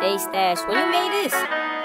Jstashbeatz, when you made this.